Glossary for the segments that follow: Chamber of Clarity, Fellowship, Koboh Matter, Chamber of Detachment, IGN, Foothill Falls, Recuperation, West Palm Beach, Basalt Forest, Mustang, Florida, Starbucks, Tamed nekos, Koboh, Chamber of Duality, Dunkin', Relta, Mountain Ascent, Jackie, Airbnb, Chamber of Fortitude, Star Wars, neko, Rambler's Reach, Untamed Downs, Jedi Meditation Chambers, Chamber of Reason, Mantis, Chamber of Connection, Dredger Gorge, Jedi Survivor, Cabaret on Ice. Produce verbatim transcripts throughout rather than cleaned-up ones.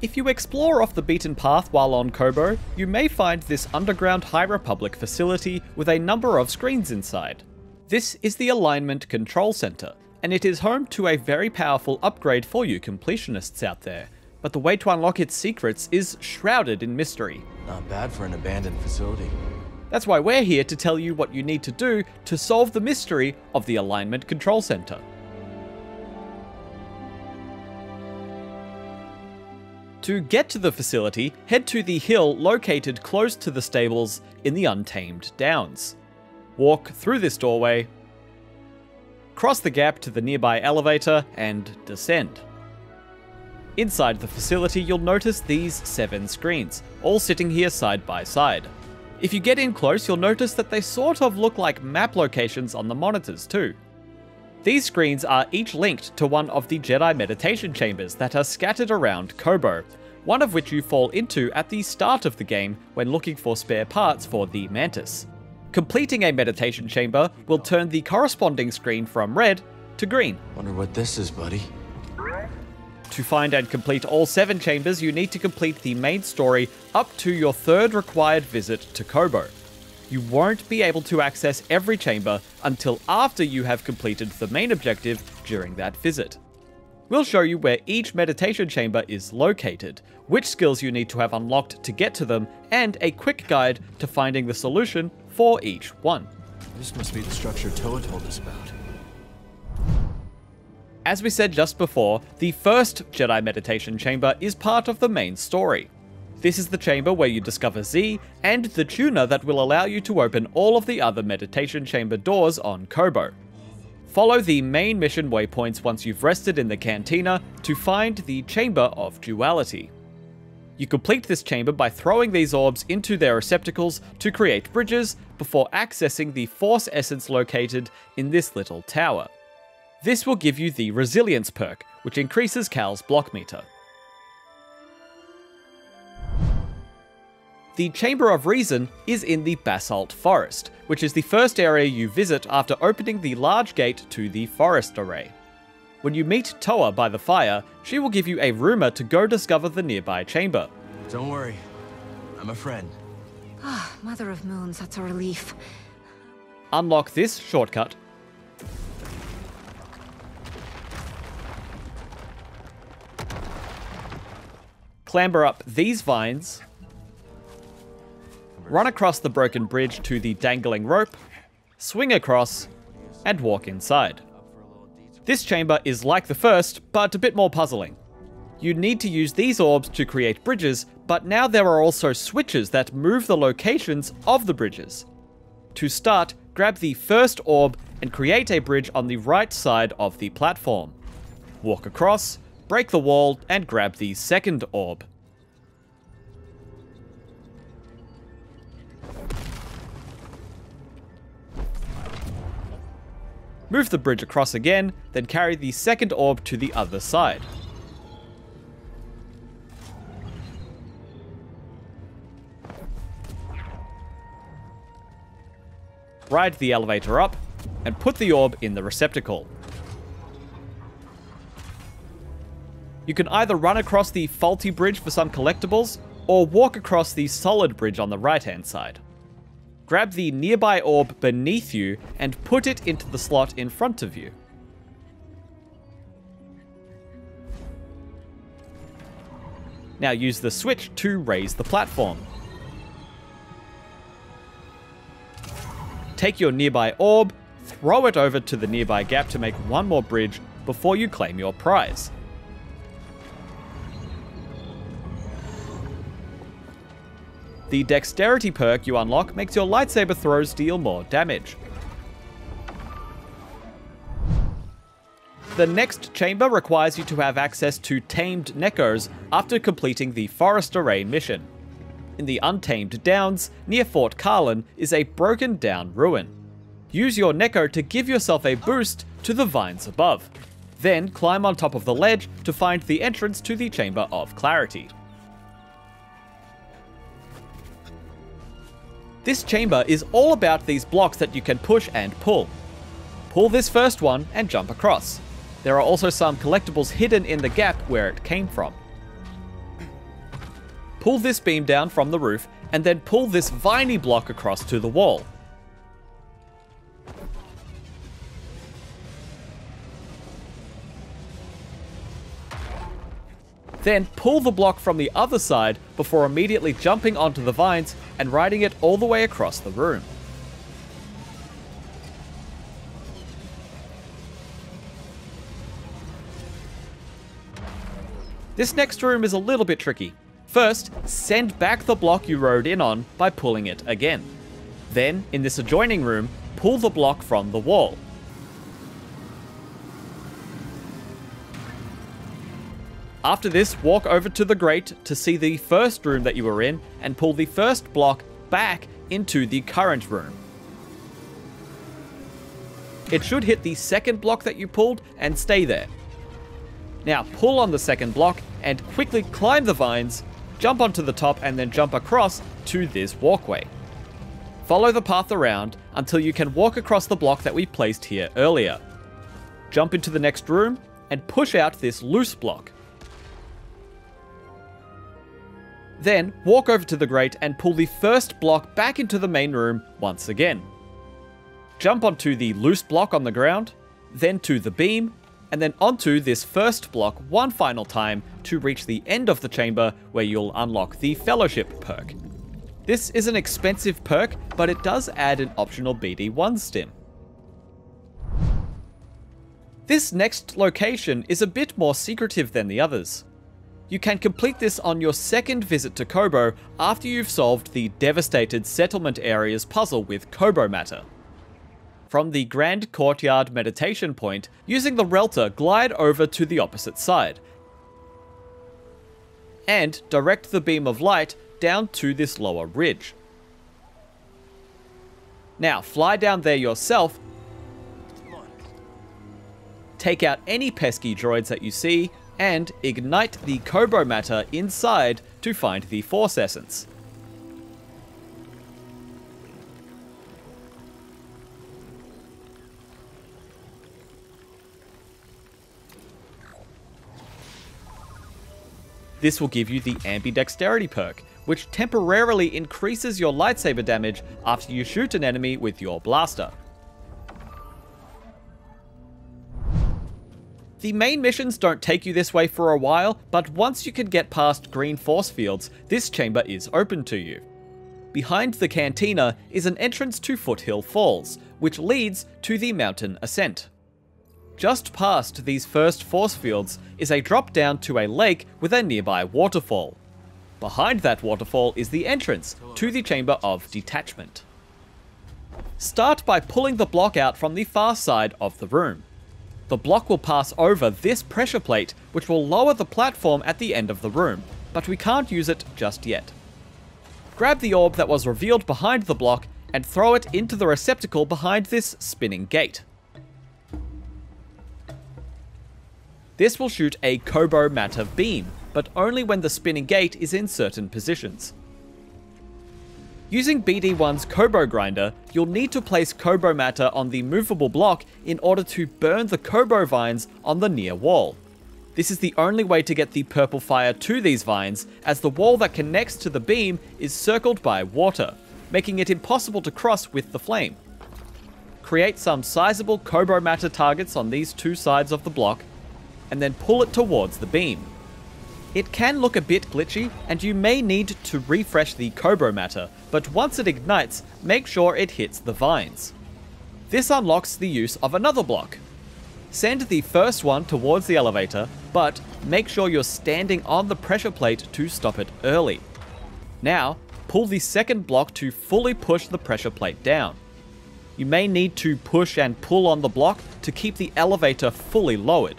If you explore off the beaten path while on Koboh, you may find this underground High Republic facility with a number of screens inside. This is the Alignment Control Center, and it is home to a very powerful upgrade for you completionists out there, but the way to unlock its secrets is shrouded in mystery. Not bad for an abandoned facility. That's why we're here to tell you what you need to do to solve the mystery of the Alignment Control Center. To get to the facility, head to the hill located close to the stables in the Untamed Downs. Walk through this doorway, cross the gap to the nearby elevator, and descend. Inside the facility, you'll notice these seven screens, all sitting here side by side. If you get in close, you'll notice that they sort of look like map locations on the monitors too. These screens are each linked to one of the Jedi Meditation Chambers that are scattered around Koboh, one of which you fall into at the start of the game when looking for spare parts for the Mantis. Completing a meditation chamber will turn the corresponding screen from red to green. Wonder what this is, buddy. To find and complete all seven chambers, you need to complete the main story up to your third required visit to Koboh. You won't be able to access every chamber until after you have completed the main objective during that visit. We'll show you where each meditation chamber is located, which skills you need to have unlocked to get to them, and a quick guide to finding the solution for each one. This must be the structure Toa told us about. As we said just before, the first Jedi Meditation Chamber is part of the main story. This is the chamber where you discover Z and the tuner that will allow you to open all of the other meditation chamber doors on Koboh. Follow the main mission waypoints once you've rested in the cantina to find the Chamber of Duality. You complete this chamber by throwing these orbs into their receptacles to create bridges before accessing the Force Essence located in this little tower. This will give you the Resilience perk, which increases Cal's block meter. The Chamber of Reason is in the Basalt Forest, which is the first area you visit after opening the large gate to the forest array. When you meet Toa by the fire, she will give you a rumor to go discover the nearby chamber. Don't worry, I'm a friend. Ah, oh, Mother of Moons, that's a relief. Unlock this shortcut. Clamber up these vines. Run across the broken bridge to the dangling rope, swing across, and walk inside. This chamber is like the first, but a bit more puzzling. You need to use these orbs to create bridges, but now there are also switches that move the locations of the bridges. To start, grab the first orb and create a bridge on the right side of the platform. Walk across, break the wall, and grab the second orb. Move the bridge across again, then carry the second orb to the other side. Ride the elevator up, and put the orb in the receptacle. You can either run across the faulty bridge for some collectibles, or walk across the solid bridge on the right-hand side. Grab the nearby orb beneath you and put it into the slot in front of you. Now use the switch to raise the platform. Take your nearby orb, throw it over to the nearby gap to make one more bridge before you claim your prize. The Dexterity perk you unlock makes your lightsaber throws deal more damage. The next chamber requires you to have access to Tamed nekos after completing the Forest Array mission. In the Untamed Downs, near Fort Carlin, is a broken down ruin. Use your neko to give yourself a boost to the vines above. Then climb on top of the ledge to find the entrance to the Chamber of Clarity. This chamber is all about these blocks that you can push and pull. Pull this first one and jump across. There are also some collectibles hidden in the gap where it came from. pull this beam down from the roof, and then pull this viney block across to the wall. Then pull the block from the other side before immediately jumping onto the vines and riding it all the way across the room. This next room is a little bit tricky. First, send back the block you rode in on by pulling it again. Then, in this adjoining room, pull the block from the wall. After this, walk over to the grate to see the first room that you were in and pull the first block back into the current room. It should hit the second block that you pulled and stay there. Now pull on the second block and quickly climb the vines, jump onto the top and then jump across to this walkway. Follow the path around until you can walk across the block that we placed here earlier. Jump into the next room and push out this loose block. Then, walk over to the grate and pull the first block back into the main room once again. Jump onto the loose block on the ground, then to the beam, and then onto this first block one final time to reach the end of the chamber where you'll unlock the Fellowship perk. This is an expensive perk, but it does add an optional B D one stim. This next location is a bit more secretive than the others. You can complete this on your second visit to Koboh after you've solved the devastated settlement area's puzzle with Koboh Matter. From the Grand Courtyard Meditation Point, using the Relta, glide over to the opposite side and direct the beam of light down to this lower ridge. Now fly down there yourself, take out any pesky droids that you see, and ignite the Koboh Matter inside to find the Force Essence. This will give you the Ambidexterity perk, which temporarily increases your lightsaber damage after you shoot an enemy with your blaster. The main missions don't take you this way for a while, but once you can get past green force fields, this chamber is open to you. Behind the cantina is an entrance to Foothill Falls, which leads to the Mountain Ascent. Just past these first force fields is a drop down to a lake with a nearby waterfall. Behind that waterfall is the entrance to the Chamber of Detachment. Start by pulling the block out from the far side of the room. The block will pass over this pressure plate, which will lower the platform at the end of the room, but we can't use it just yet. Grab the orb that was revealed behind the block and throw it into the receptacle behind this spinning gate. This will shoot a Koboh Matter beam, but only when the spinning gate is in certain positions. Using B D one's Koboh Grinder, you'll need to place Koboh Matter on the movable block in order to burn the Koboh vines on the near wall. This is the only way to get the purple fire to these vines, as the wall that connects to the beam is circled by water, making it impossible to cross with the flame. Create some sizable Koboh Matter targets on these two sides of the block, and then pull it towards the beam. It can look a bit glitchy, and you may need to refresh the Koboh Matter, but once it ignites, make sure it hits the vines. This unlocks the use of another block. Send the first one towards the elevator, but make sure you're standing on the pressure plate to stop it early. Now, pull the second block to fully push the pressure plate down. You may need to push and pull on the block to keep the elevator fully lowered.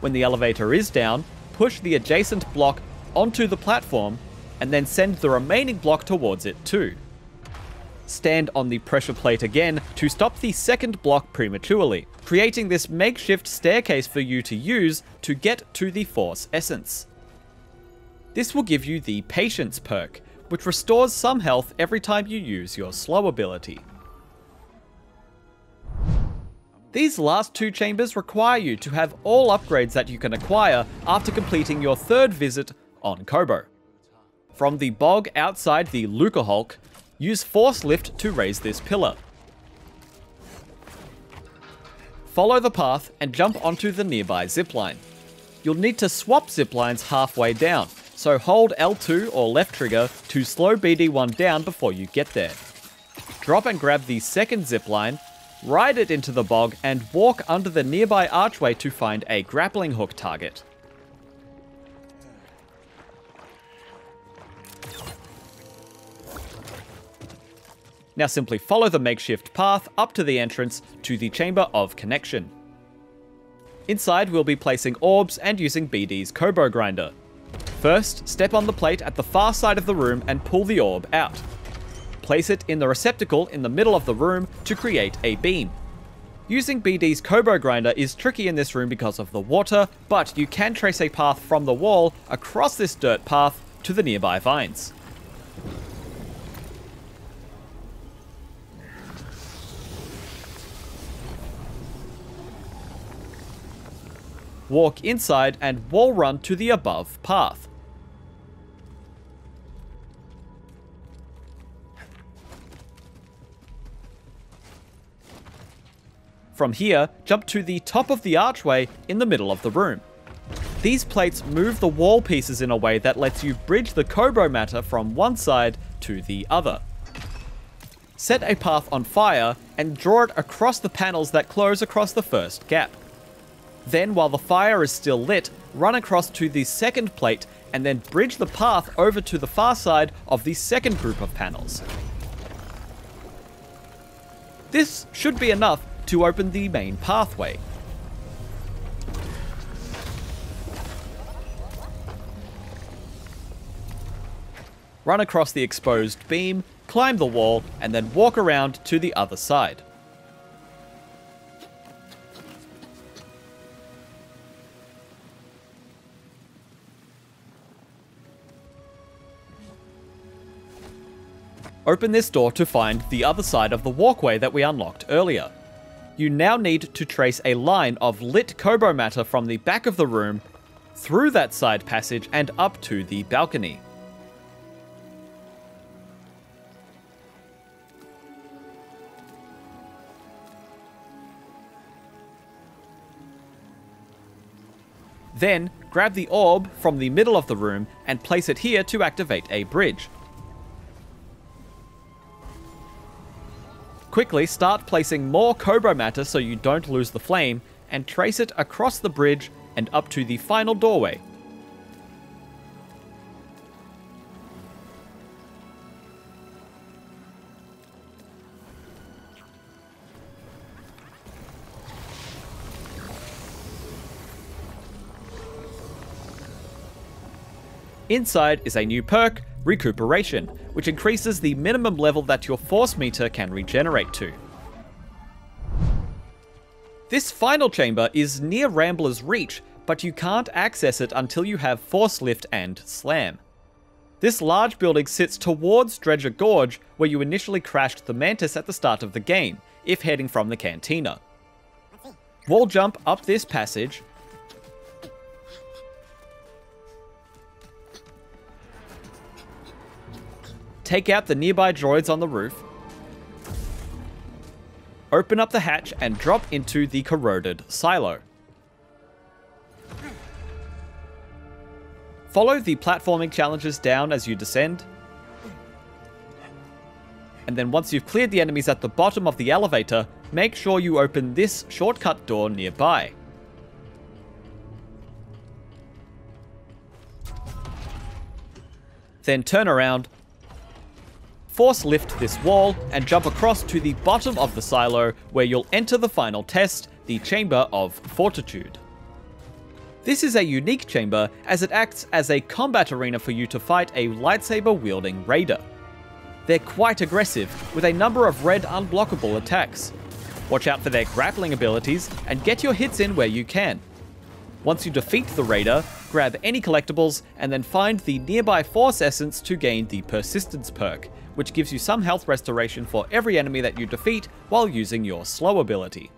When the elevator is down, push the adjacent block onto the platform and then send the remaining block towards it too. Stand on the pressure plate again to stop the second block prematurely, creating this makeshift staircase for you to use to get to the Force Essence. This will give you the Patience perk, which restores some health every time you use your slow ability. These last two chambers require you to have all upgrades that you can acquire after completing your third visit on Koboh. from the bog outside the Luka Hulk, use force lift to raise this pillar. Follow the path and jump onto the nearby zipline. You'll need to swap ziplines halfway down, so hold L two or left trigger to slow B D one down before you get there. Drop and grab the second zipline, ride it into the bog and walk under the nearby archway to find a grappling hook target. Now simply follow the makeshift path up to the entrance to the Chamber of Connection. Inside we'll be placing orbs and using B D's Koboh Grinder. First, step on the plate at the far side of the room and pull the orb out. Place it in the receptacle in the middle of the room to create a beam. Using B D's Koboh Grinder is tricky in this room because of the water, but you can trace a path from the wall across this dirt path to the nearby vines. Walk inside and wall run to the above path. From here, jump to the top of the archway in the middle of the room. These plates move the wall pieces in a way that lets you bridge the Koboh Matter from one side to the other. Set a path on fire and draw it across the panels that close across the first gap. Then, while the fire is still lit, run across to the second plate and then bridge the path over to the far side of the second group of panels. This should be enough to open the main pathway. Run across the exposed beam, climb the wall, and then walk around to the other side. Open this door to find the other side of the walkway that we unlocked earlier. You now need to trace a line of lit Koboh Matter from the back of the room, through that side passage and up to the balcony. Then, grab the orb from the middle of the room and place it here to activate a bridge. Quickly start placing more Koboh Matter so you don't lose the flame, and trace it across the bridge and up to the final doorway. Inside is a new perk, Recuperation, which increases the minimum level that your force meter can regenerate to. This final chamber is near Rambler's Reach, but you can't access it until you have force lift and slam. This large building sits towards Dredger Gorge, where you initially crashed the Mantis at the start of the game, if heading from the cantina. Wall jump up this passage, take out the nearby droids on the roof, open up the hatch and drop into the corroded silo. Follow the platforming challenges down as you descend, and then once you've cleared the enemies at the bottom of the elevator, make sure you open this shortcut door nearby. Then turn around, force lift this wall and jump across to the bottom of the silo where you'll enter the final test, the Chamber of Fortitude. This is a unique chamber as it acts as a combat arena for you to fight a lightsaber-wielding raider. They're quite aggressive, with a number of red unblockable attacks. Watch out for their grappling abilities and get your hits in where you can. Once you defeat the raider, grab any collectibles and then find the nearby Force Essence to gain the Persistence perk, which gives you some health restoration for every enemy that you defeat while using your slow ability.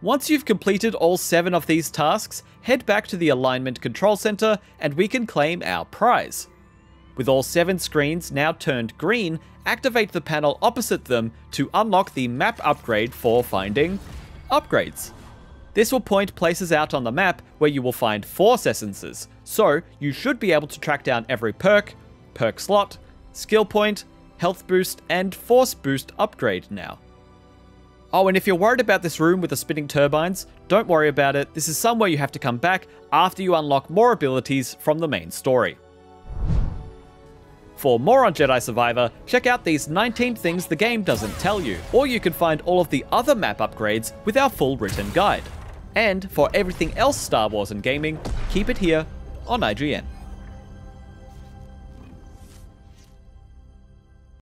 Once you've completed all seven of these tasks, head back to the Alignment Control Center and we can claim our prize. With all seven screens now turned green, activate the panel opposite them to unlock the map upgrade for finding upgrades. This will point places out on the map where you will find Force Essences, so you should be able to track down every perk, perk slot, skill point, health boost, and force boost upgrade now. Oh, and if you're worried about this room with the spinning turbines, don't worry about it. This is somewhere you have to come back after you unlock more abilities from the main story. For more on Jedi Survivor, check out these nineteen things the game doesn't tell you, or you can find all of the other map upgrades with our full written guide. And for everything else Star Wars and gaming, keep it here on I G N.